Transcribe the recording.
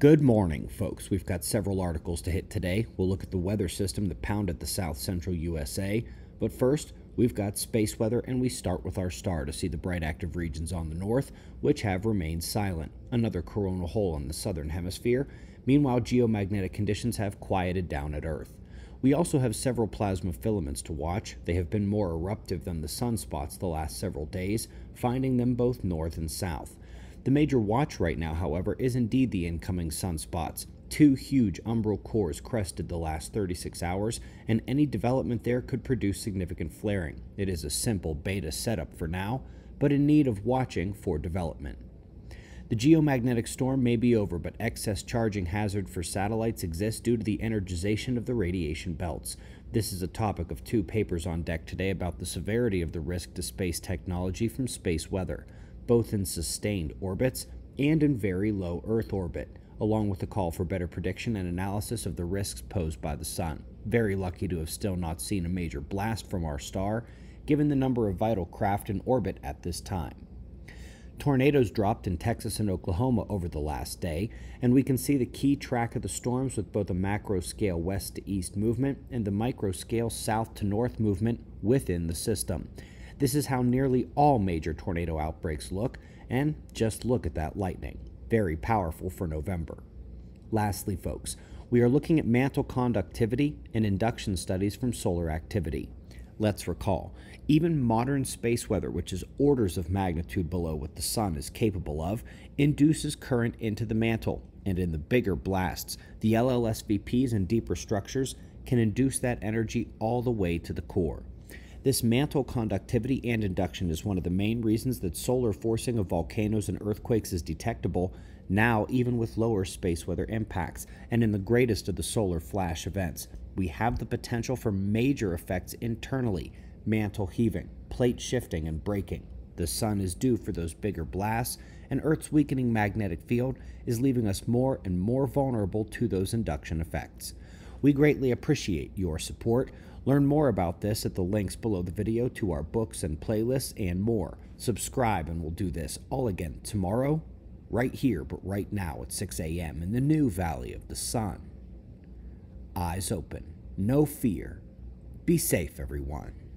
Good morning, folks. We've got several articles to hit today. We'll look at the weather system, the pound at the south central USA. But first, we've got space weather, and we start with our star to see the bright active regions on the north, which have remained silent. Another coronal hole in the southern hemisphere. Meanwhile, geomagnetic conditions have quieted down at Earth. We also have several plasma filaments to watch. They have been more eruptive than the sunspots the last several days, finding them both north and south. The major watch right now, however, is indeed the incoming sunspots. Two huge umbral cores crested the last 36 hours, and any development there could produce significant flaring. It is a simple beta setup for now, but in need of watching for development. The geomagnetic storm may be over, but excess charging hazard for satellites exists due to the energization of the radiation belts. This is a topic of two papers on deck today about the severity of the risk to space technology from space weather, both in sustained orbits and in very low Earth orbit, along with a call for better prediction and analysis of the risks posed by the sun. Very lucky to have still not seen a major blast from our star, given the number of vital craft in orbit at this time. Tornadoes dropped in Texas and Oklahoma over the last day, and we can see the key track of the storms with both a macro-scale west-to-east movement and the micro-scale south-to-north movement within the system. This is how nearly all major tornado outbreaks look, and just look at that lightning. Very powerful for November. Lastly, folks, we are looking at mantle conductivity and induction studies from solar activity. Let's recall, even modern space weather, which is orders of magnitude below what the sun is capable of, induces current into the mantle, and in the bigger blasts, the LLSVPs and deeper structures can induce that energy all the way to the core. This mantle conductivity and induction is one of the main reasons that solar forcing of volcanoes and earthquakes is detectable now, even with lower space weather impacts, and in the greatest of the solar flash events. We have the potential for major effects internally: mantle heaving, plate shifting, and breaking. The sun is due for those bigger blasts, and Earth's weakening magnetic field is leaving us more and more vulnerable to those induction effects. We greatly appreciate your support. Learn more about this at the links below the video to our books and playlists and more. Subscribe, and we'll do this all again tomorrow, right here, but right now at 6 a.m. in the new Valley of the Sun. Eyes open, no fear. Be safe, everyone.